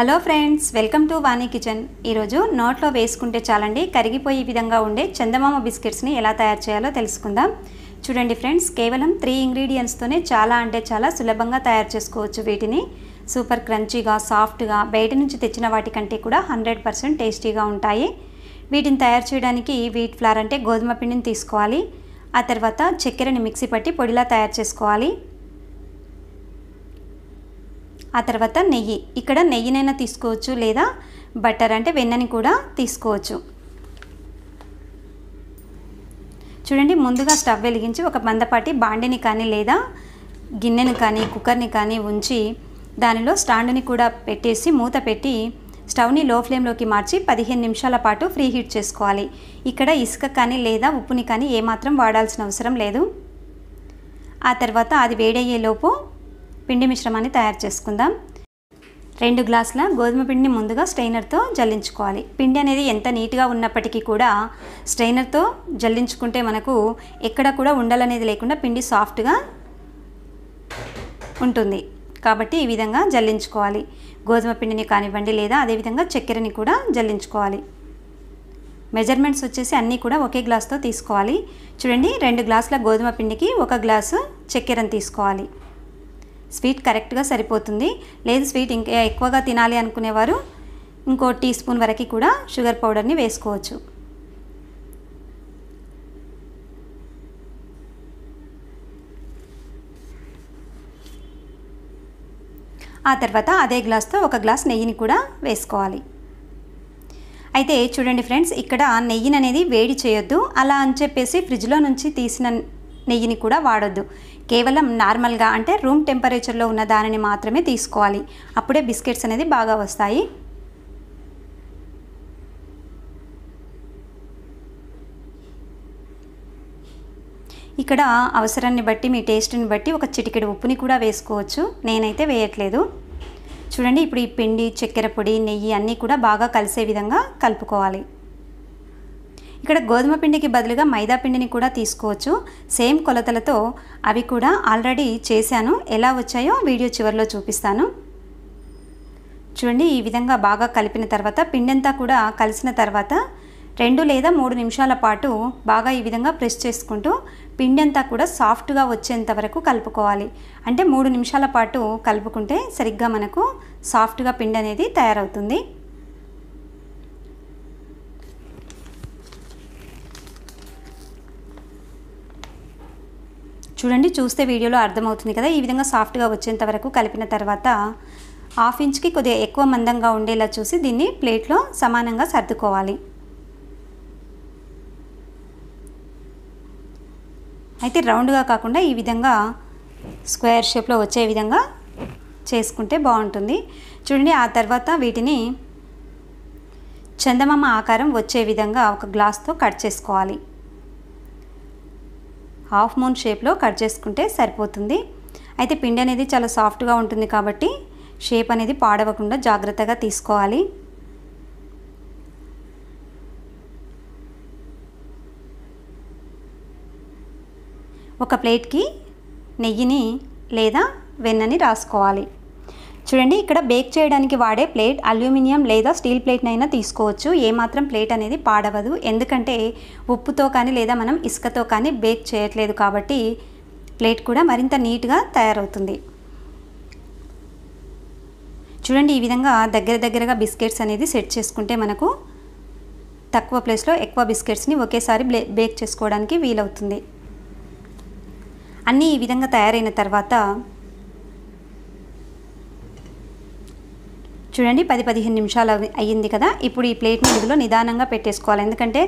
Hello friends, welcome to Vani kitchen. ఈరోజు నోట్లో వేసుకుంటే చాలండి కరిగిపోయి విధంగా ఉండే చందమామ బిస్కెట్స్ని ఎలా తయారు చేయాలో తెలుసుకుందాం. చూడండి ఫ్రెండ్స్, కేవలం 3 ఇంగ్రీడియంట్స్తోనే చాలా అంటే చాలా సులభంగా తయారు చేసుకోవచ్చు. వీటిని సూపర్ క్రంచీగా, సాఫ్ట్గా, బయట నుంచి తెచ్చిన వాటికంటే కూడా 100% టేస్టీగా ఉంటాయి. వీటిని తయారు చేయడానికి వీట్ ఫ్లార్ అంటే గోధుమ పిండిని తీసుకోవాలి. ఆ తర్వాత చక్కెరని మిక్సీ పట్టి పొడిలా తయారు చేసుకోవాలి. ఆ తర్వాత నెయ్యి, ఇక్కడ నెయ్యినైనా తీసుకోవచ్చు, లేదా బటర్ అంటే వెన్నని కూడా తీసుకోవచ్చు. చూడండి, ముందుగా స్టవ్ వెలిగించి ఒక మందపాటి బాండిని కానీ లేదా గిన్నెని కానీ కుక్కర్ని కానీ ఉంచి దానిలో స్టాండ్ని కూడా పెట్టేసి మూత పెట్టి స్టవ్ని లో ఫ్లేమ్లోకి మార్చి 15 నిమిషాల పాటు ఫ్రీ హీట్ చేసుకోవాలి. ఇక్కడ ఇసుక కానీ లేదా ఉప్పుని కానీ ఏమాత్రం వాడాల్సిన అవసరం లేదు. ఆ తర్వాత అది వేడయ్యేలోపు పిండి మిశ్రమాన్ని తయారు చేసుకుందాం. 2 గ్లాసుల గోధుమ పిండిని ముందుగా స్ట్రైనర్తో జల్లించుకోవాలి. పిండి అనేది ఎంత నీట్గా ఉన్నప్పటికీ కూడా స్ట్రైనర్తో జల్లించుకుంటే మనకు ఎక్కడ కూడా ఉండలనేది లేకుండా పిండి సాఫ్ట్గా ఉంటుంది. కాబట్టి ఈ విధంగా జల్లించుకోవాలి. గోధుమ పిండిని కానివ్వండి లేదా అదేవిధంగా చక్కెరని కూడా జల్లించుకోవాలి. మెజర్మెంట్స్ వచ్చేసి అన్నీ కూడా ఒకే గ్లాసుతో తీసుకోవాలి. చూడండి, 2 గ్లాసుల గోధుమ పిండికి 1 గ్లాసు చక్కెరని తీసుకోవాలి. స్వీట్ కరెక్ట్గా సరిపోతుంది. లేదు స్వీట్ ఇంకా ఎక్కువగా తినాలి అనుకునేవారు ఇంకో టీ స్పూన్ వరకు కూడా షుగర్ పౌడర్ని వేసుకోవచ్చు. ఆ తర్వాత అదే గ్లాస్తో 1 గ్లాస్ నెయ్యిని కూడా వేసుకోవాలి. అయితే చూడండి ఫ్రెండ్స్, ఇక్కడ నెయ్యిని అనేది వేడి చేయొద్దు. అలా అని చెప్పేసి ఫ్రిడ్జ్లో నుంచి తీసిన నెయ్యిని కూడా వాడొద్దు. కేవలం నార్మల్గా అంటే రూమ్ టెంపరేచర్లో ఉన్న దానిని మాత్రమే తీసుకోవాలి. అప్పుడే బిస్కెట్స్ అనేది బాగా వస్తాయి. ఇక్కడ అవసరాన్ని బట్టి, మీ టేస్ట్ని బట్టి ఒక చిటికెడు ఉప్పుని కూడా వేసుకోవచ్చు. నేనైతే వేయట్లేదు. చూడండి, ఇప్పుడు ఈ పిండి, చక్కెర పొడి, నెయ్యి అన్నీ కూడా బాగా కలిసే విధంగా కలుపుకోవాలి. ఇక్కడ గోధుమ పిండికి బదులుగా మైదా పిండిని కూడా తీసుకోవచ్చు. సేమ్ కొలతలతో అవి కూడా ఆల్రెడీ చేశాను. ఎలా వచ్చాయో వీడియో చివరిలో చూపిస్తాను. చూడండి, ఈ విధంగా బాగా కలిపిన తర్వాత పిండంతా కూడా కలిసిన తర్వాత 2 లేదా 3 నిమిషాల పాటు బాగా ఈ విధంగా ప్రెస్ చేసుకుంటూ పిండంతా కూడా సాఫ్ట్గా వచ్చేంత వరకు కలుపుకోవాలి. అంటే 3 నిమిషాల పాటు కలుపుకుంటే సరిగ్గా మనకు సాఫ్ట్గా పిండి అనేది తయారవుతుంది. చూడండి, చూస్తే వీడియోలో అర్థమవుతుంది కదా. ఈ విధంగా సాఫ్ట్గా వచ్చేంత వరకు కలిపిన తర్వాత 1/2 ఇంచ్కి కొద్దిగా ఎక్కువ మందంగా ఉండేలా చూసి దీన్ని ప్లేట్లో సమానంగా సర్దుకోవాలి. అయితే రౌండ్గా కాకుండా ఈ విధంగా స్క్వేర్ షేప్లో వచ్చే విధంగా చేసుకుంటే బాగుంటుంది. చూడండి, ఆ తర్వాత వీటిని చందమామ ఆకారం వచ్చే విధంగా 1 గ్లాస్తో కట్ చేసుకోవాలి. హాఫ్ మూన్ షేప్లో కట్ చేసుకుంటే సరిపోతుంది. అయితే పిండి అనేది చాలా సాఫ్ట్గా ఉంటుంది కాబట్టి షేప్ అనేది పాడవకుండా జాగ్రత్తగా తీసుకోవాలి. ఒక ప్లేట్కి నెయ్యిని లేదా వెన్నని రాసుకోవాలి. చూడండి, ఇక్కడ బేక్ చేయడానికి వాడే ప్లేట్ అల్యూమినియం లేదా స్టీల్ ప్లేట్నైనా తీసుకోవచ్చు. ఏమాత్రం ప్లేట్ అనేది పాడవదు. ఎందుకంటే ఉప్పుతో కానీ లేదా మనం ఇసుకతో కానీ బేక్ చేయట్లేదు కాబట్టి ప్లేట్ కూడా మరింత నీట్గా తయారవుతుంది. చూడండి, ఈ విధంగా దగ్గర దగ్గరగా బిస్కెట్స్ అనేది సెట్ చేసుకుంటే మనకు తక్కువ ప్లేస్లో ఎక్కువ బిస్కెట్స్ని ఒకేసారి బేక్ చేసుకోవడానికి వీలవుతుంది. అన్నీ ఈ విధంగా తయారైన తర్వాత చూడండి, 10-15 నిమిషాలు అయ్యింది కదా. ఇప్పుడు ఈ ప్లేట్ని ఇందులో నిదానంగా పెట్టేసుకోవాలి. ఎందుకంటే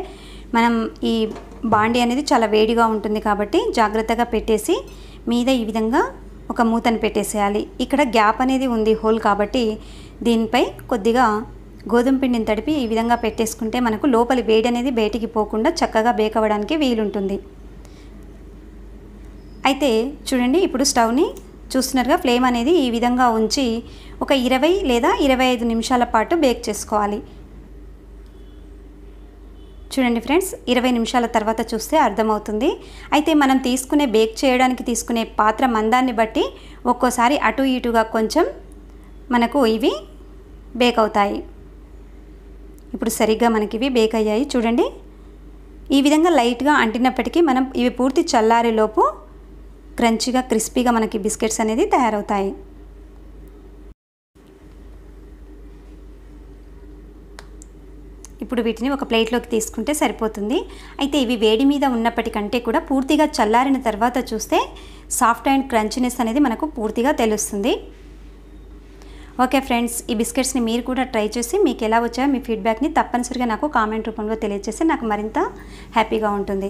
మనం ఈ బాండి అనేది చాలా వేడిగా ఉంటుంది కాబట్టి జాగ్రత్తగా పెట్టేసి మీద ఈ విధంగా ఒక మూతను పెట్టేసేయాలి. ఇక్కడ గ్యాప్ అనేది ఉంది, హోల్ కాబట్టి దీనిపై కొద్దిగా గోధుమ పిండిని తడిపి ఈ విధంగా పెట్టేసుకుంటే మనకు లోపలి వేడి అనేది బయటికి పోకుండా చక్కగా బేక్ అవ్వడానికి వీలుంటుంది. అయితే చూడండి, ఇప్పుడు స్టవ్ని చూస్తున్నారుగా, ఫ్లేమ్ అనేది ఈ విధంగా ఉంచి ఒక 20 లేదా 25 నిమిషాల పాటు బేక్ చేసుకోవాలి. చూడండి ఫ్రెండ్స్, 20 నిమిషాల తర్వాత చూస్తే అర్థమవుతుంది. అయితే మనం తీసుకునే బేక్ చేయడానికి తీసుకునే పాత్ర మందాన్ని బట్టి ఒక్కోసారి అటు ఇటుగా కొంచెం మనకు ఇవి బేక్ అవుతాయి. ఇప్పుడు సరిగ్గా మనకి ఇవి బేక్ అయ్యాయి చూడండి. ఈ విధంగా లైట్గా అంటినప్పటికీ మనం ఇవి పూర్తి చల్లారేలోపు క్రంచీగా క్రిస్పీగా మనకి బిస్కెట్స్ అనేది తయారవుతాయి. ఇప్పుడు వీటిని ఒక ప్లేట్లోకి తీసుకుంటే సరిపోతుంది. అయితే ఇవి వేడి మీద ఉన్నప్పటికంటే కూడా పూర్తిగా చల్లారిన తర్వాత చూస్తే సాఫ్ట్ అండ్ క్రంచీనెస్ అనేది మనకు పూర్తిగా తెలుస్తుంది. ఓకే ఫ్రెండ్స్, ఈ బిస్కెట్స్ని మీరు కూడా ట్రై చేసి మీకు ఎలా వచ్చాయో మీ ఫీడ్బ్యాక్ని తప్పనిసరిగా నాకు కామెంట్ రూపంలో తెలియజేస్తే నాకు మరింత హ్యాపీగా ఉంటుంది.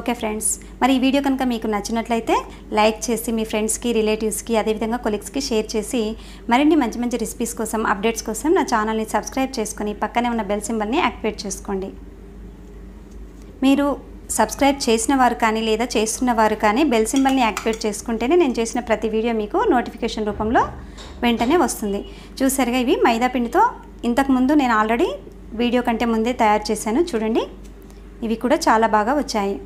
ఓకే ఫ్రెండ్స్, మరి ఈ వీడియో కనుక మీకు నచ్చినట్లయితే లైక్ చేసి మీ ఫ్రెండ్స్కి, రిలేటివ్స్కి, అదేవిధంగా కొలీగ్స్కి షేర్ చేసి మరిన్ని మంచి మంచి రెసిపీస్ కోసం, అప్డేట్స్ కోసం నా ఛానల్ని సబ్స్క్రైబ్ చేసుకొని పక్కనే ఉన్న బెల్ సింబల్ని యాక్టివేట్ చేసుకోండి. మీరు సబ్స్క్రైబ్ చేసిన వారు కానీ లేదా చేస్తున్నవారు కానీ బెల్ సింబల్ని యాక్టివేట్ చేసుకుంటేనే నేను చేసిన ప్రతి వీడియో మీకు నోటిఫికేషన్ రూపంలో వెంటనే వస్తుంది. చూసారుగా ఇవి మైదా పిండితో ఇంతకుముందు నేను ఆల్రెడీ వీడియో కంటే ముందే తయారు చేశాను చూడండి. ఇవి కూడా చాలా బాగా వచ్చాయి.